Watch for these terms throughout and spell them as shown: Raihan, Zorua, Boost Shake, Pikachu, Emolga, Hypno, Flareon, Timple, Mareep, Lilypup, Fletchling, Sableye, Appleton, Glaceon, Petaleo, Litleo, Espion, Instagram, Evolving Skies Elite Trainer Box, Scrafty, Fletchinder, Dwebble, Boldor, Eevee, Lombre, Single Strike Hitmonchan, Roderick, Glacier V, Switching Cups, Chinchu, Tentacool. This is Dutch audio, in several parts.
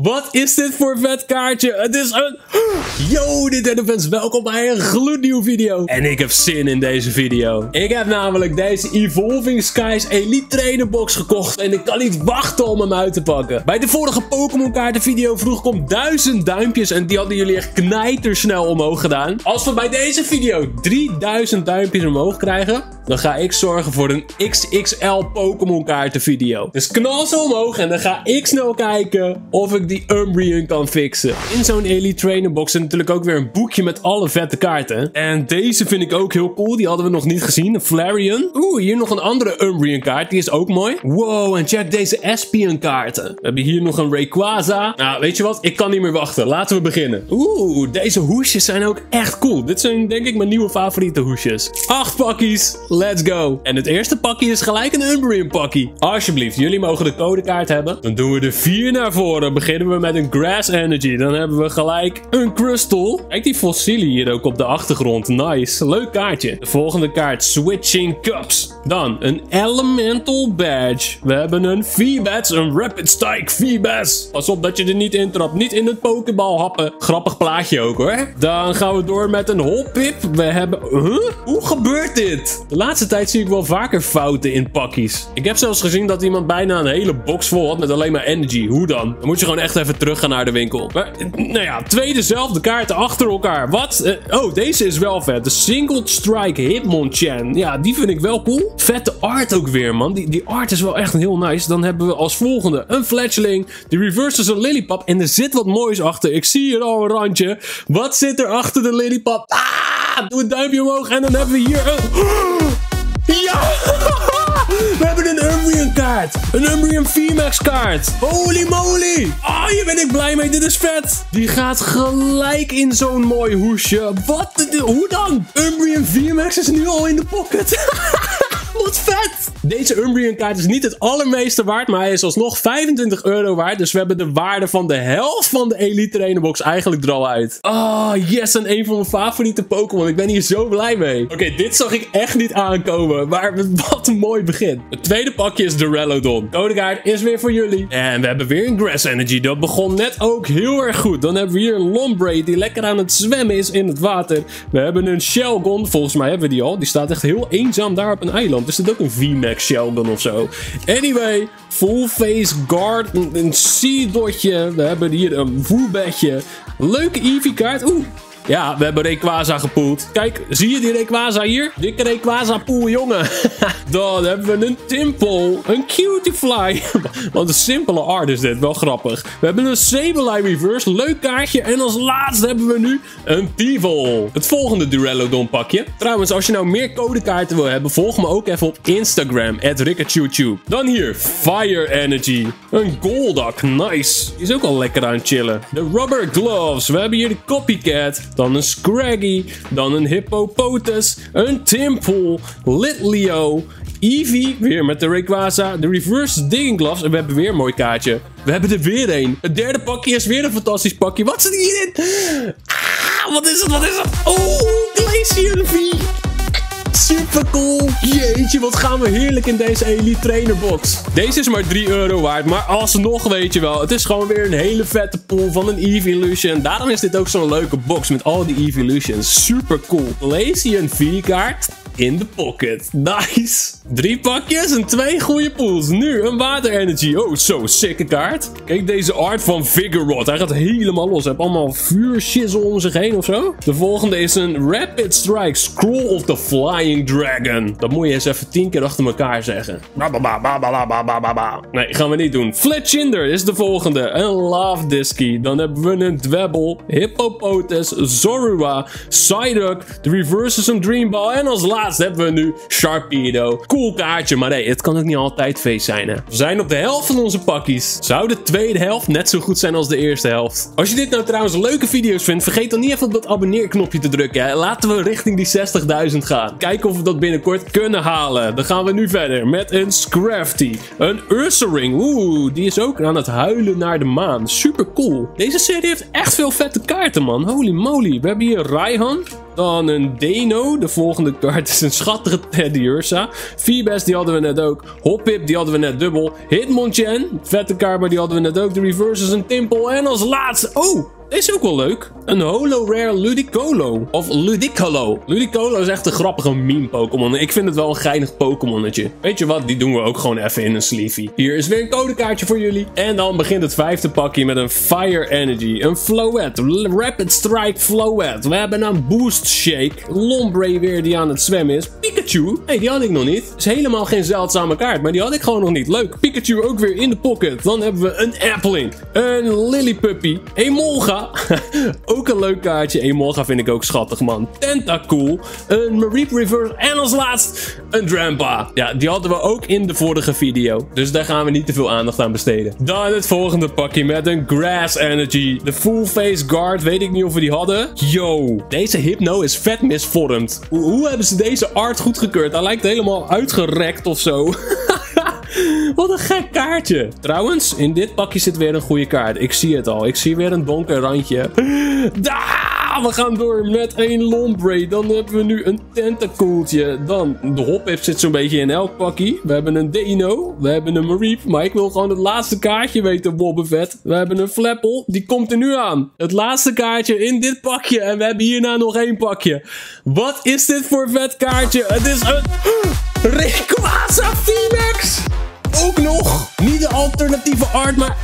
Wat is dit voor vet kaartje? Het is een... Yo, Nintendo-fans, welkom bij een gloednieuwe video. En ik heb zin in deze video. Ik heb namelijk deze Evolving Skies Elite Trainer Box gekocht. En ik kan niet wachten om hem uit te pakken. Bij de vorige Pokémon kaarten video vroeg ik om 1000 duimpjes. En die hadden jullie echt knijtersnel omhoog gedaan. Als we bij deze video 3000 duimpjes omhoog krijgen, dan ga ik zorgen voor een XXL Pokémon kaarten video. Dus knal ze omhoog en dan ga ik snel kijken of ik die Umbreon kan fixen. In zo'n Elite Trainer Box zit natuurlijk ook weer een boekje met alle vette kaarten. En deze vind ik ook heel cool. Die hadden we nog niet gezien. Een Flareon. Oeh, hier nog een andere Umbreon kaart. Die is ook mooi. Wow, en check deze Espion kaarten. We hebben hier nog een Rayquaza. Nou, weet je wat? Ik kan niet meer wachten. Laten we beginnen. Oeh, deze hoesjes zijn ook echt cool. Dit zijn denk ik mijn nieuwe favoriete hoesjes. 8 pakjes. Let's go. En het eerste pakje is gelijk een Umbreon pakkie. Alsjeblieft, jullie mogen de codekaart hebben. Dan doen we er 4 naar voren. Beginnen we met een Grass Energy. Dan hebben we gelijk een Crustal. Kijk die fossielen hier ook op de achtergrond. Nice. Leuk kaartje. De volgende kaart. Switching Cups. Dan een Elemental Badge. We hebben een V-Badge. Een Rapid Strike v Badge. Pas op dat je er niet intrapt. Niet in het pokebal happen. Grappig plaatje ook hoor. Dan gaan we door met een Hoppip. We hebben... Huh? Hoe gebeurt dit? De laatste tijd zie ik wel vaker fouten in pakkies. Ik heb zelfs gezien dat iemand bijna een hele box vol had met alleen maar energy. Hoe dan? Dan moet je gewoon echt even terug gaan naar de winkel. Maar, nou ja, 2 dezelfde kaarten achter elkaar. Wat? Oh, deze is wel vet. De Single Strike Hitmonchan. Ja, die vind ik wel cool. Vette art ook weer, man. Die art is wel echt heel nice. Dan hebben we als volgende een Fletchling. De reverse is een Lilypup. En er zit wat moois achter. Ik zie hier al een randje. Wat zit er achter de Lilypup? Ah! Doe een duimpje omhoog. En dan hebben we hier een... Ja! We hebben een Umbreon kaart. Een Umbreon VMAX kaart. Holy moly. Oh, hier ben ik blij mee. Dit is vet. Die gaat gelijk in zo'n mooi hoesje. Wat? Hoe dan? Umbreon VMAX is nu al in de pocket. Wat vet. Deze Umbreon kaart is niet het allermeeste waard, maar hij is alsnog €25 waard. Dus we hebben de waarde van de helft van de Elite Trainer Box eigenlijk er al uit. Oh, yes. En een van mijn favoriete Pokémon. Ik ben hier zo blij mee. Oké, dit zag ik echt niet aankomen. Maar wat een mooi begin. Het tweede pakje is de Relodon. Codekaart is weer voor jullie. En we hebben weer een Grass Energy. Dat begon net ook heel erg goed. Dan hebben we hier een Lombre die lekker aan het zwemmen is in het water. We hebben een Shellgon. Volgens mij hebben we die al. Die staat echt heel eenzaam daar op een eiland. Is dit ook een VMAX Shellgon of zo? Anyway, Full Face Guard. Een C-dotje. We hebben hier een Voebedje. Leuke Eevee kaart. Oeh. Ja, we hebben Rayquaza gepoeld. Kijk, zie je die Rayquaza hier? Dikke Rayquaza poel, jongen. Dan hebben we een Timple. Een Cutiefly. Wat een simpele art is dit. Wel grappig. We hebben een Sableye reverse. Leuk kaartje. En als laatste hebben we nu een Timple. Het volgende Duraludon pakje. Trouwens, als je nou meer codekaarten wil hebben, volg me ook even op Instagram. @rickachuchu. Dan hier. Fire Energy. Een Golduck. Nice. Die is ook al lekker aan het chillen. De Rubber Gloves. We hebben hier de Copycat. Dan een Scraggy. Dan een Hippopotus. Een Timple. Litleo. Eevee. Weer met de Rayquaza. De reverse Digging Gloves. En we hebben weer een mooi kaartje. We hebben er weer een. Het derde pakje is weer een fantastisch pakje. Wat zit hierin? Ah, wat is het? Wat is het? Oh, Glacier V. Super cool. Jeetje, wat gaan we heerlijk in deze Elite Trainer Box. Deze is maar €3 waard, maar alsnog weet je wel. Het is gewoon weer een hele vette pool van een Eeveelution. Daarom is dit ook zo'n leuke box met al die Eeveelutions. Super cool. Glacier V-kaart in de pocket. Nice. 3 pakjes en 2 goede pools. Nu een water energy. Oh, zo sikke kaart. Kijk deze art van Vigorot. Hij gaat helemaal los. Hij heeft allemaal vuurshizzel om zich heen of zo. De volgende is een Rapid Strike Scroll of the Flying Dragon. Dat moet je eens even 10 keer achter elkaar zeggen. Nee, gaan we niet doen. Fletchinder is de volgende. Een Love Disky. Dan hebben we een Dwebble, Hippopotus, Zorua, Psyduck. De reverse is een Dreamball. En als laatste hebben we nu Sharpedo. Cool kaartje, maar nee, het kan ook niet altijd feest zijn, hè. We zijn op de helft van onze pakkies. Zou de tweede helft net zo goed zijn als de eerste helft? Als je dit nou trouwens leuke video's vindt, vergeet dan niet even op dat abonneerknopje te drukken, hè. Laten we richting die 60.000 gaan. Kijken of we dat binnenkort kunnen halen. Dan gaan we nu verder met een Scrafty. Een Ursaring. Oeh, die is ook aan het huilen naar de maan. Super cool. Deze serie heeft echt veel vette kaarten, man. Holy moly. We hebben hier Raihan. Dan een Deno. De volgende kaart is een schattige Teddy Ursa. V-Badge, die hadden we net ook. Hoppip, die hadden we net dubbel. Hitmonchan, vette kaart, maar die hadden we net ook. De reverse is een Timple. En als laatste... Oh! Deze is ook wel leuk. Een holo rare Ludicolo. Of Ludicolo. Ludicolo is echt een grappige meme Pokémon. Ik vind het wel een geinig Pokémonnetje. Weet je wat? Die doen we ook gewoon even in een sleevie. Hier is weer een codekaartje voor jullie. En dan begint het vijfde pakje met een Fire Energy. Een Floet. Rapid Strike Floet. We hebben een Boost Shake. Lombre weer die aan het zwemmen is. Pikachu. Hey, die had ik nog niet. Is helemaal geen zeldzame kaart. Maar die had ik gewoon nog niet. Leuk. Pikachu ook weer in de pocket. Dan hebben we een Applin. Een Lilypuppy. Emolga. Ook een leuk kaartje. Emolga vind ik ook schattig, man. Tentacool. Een Mareep Reverse. En als laatst een Drampa. Ja, die hadden we ook in de vorige video. Dus daar gaan we niet te veel aandacht aan besteden. Dan het volgende pakje met een Grass Energy. De Full Face Guard. Weet ik niet of we die hadden. Yo. Deze Hypno is vet misvormd. Hoe hebben ze deze art goedgekeurd? Hij lijkt helemaal uitgerekt of zo. Wat een gek kaartje. Trouwens, in dit pakje zit weer een goede kaart. Ik zie het al. Ik zie weer een donker randje. We gaan door met een Lombre. Dan hebben we nu een Tentacooltje. Dan, de Hoppip zit zo'n beetje in elk pakje. We hebben een Dino. We hebben een Mareep. Maar ik wil gewoon het laatste kaartje weten, Wobbevet. We hebben een Flapple. Die komt er nu aan. Het laatste kaartje in dit pakje. En we hebben hierna nog één pakje. Wat is dit voor vet kaartje? Het is een... Rayquaza VMAX! Ook nog, niet de alternatieve art, maar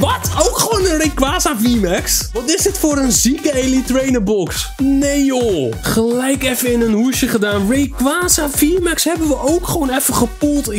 wat? Ook gewoon een Rayquaza VMAX? Wat is dit voor een zieke Elite Trainer Box? Nee joh, gelijk even in een hoesje gedaan. Rayquaza VMAX hebben we ook gewoon even gepoeld.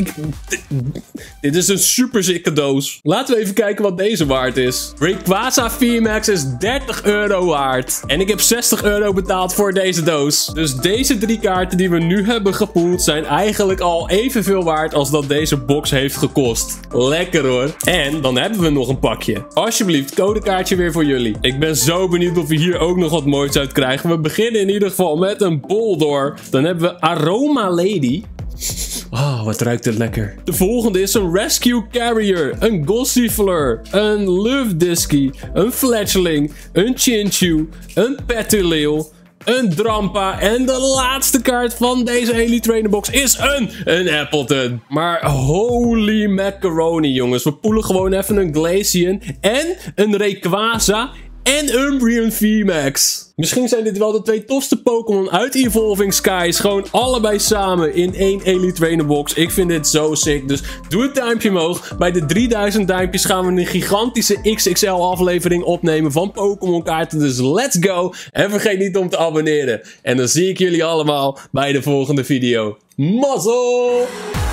Dit is een super zieke doos. Laten we even kijken wat deze waard is. Rayquaza VMAX is €30 waard. En ik heb €60 betaald voor deze doos. Dus deze drie kaarten die we nu hebben gepoeld zijn eigenlijk al evenveel waard als dat deze box heeft gekost. Lekker hoor. En dan hebben we nog een pakje. Alsjeblieft, codekaartje weer voor jullie. Ik ben zo benieuwd of we hier ook nog wat moois uit krijgen. We beginnen in ieder geval met een Boldor. Dan hebben we Aroma Lady. Oh, wat ruikt het lekker. De volgende is een Rescue Carrier. Een Gossifleur. Een Luftdisky. Een Fletchling. Een Chinchu. Een Petaleo. Een Drampa. En de laatste kaart van deze Elite Trainer Box is een Appleton. Maar holy macaroni, jongens. We poelen gewoon even een Glaceon. En een Rayquaza. En Umbreon VMAX. Misschien zijn dit wel de twee tofste Pokémon uit Evolving Skies. Gewoon allebei samen in één Elite Trainer Box. Ik vind dit zo sick. Dus doe het duimpje omhoog. Bij de 3000 duimpjes gaan we een gigantische XXL aflevering opnemen van Pokémon kaarten. Dus let's go. En vergeet niet om te abonneren. En dan zie ik jullie allemaal bij de volgende video. Mazzel!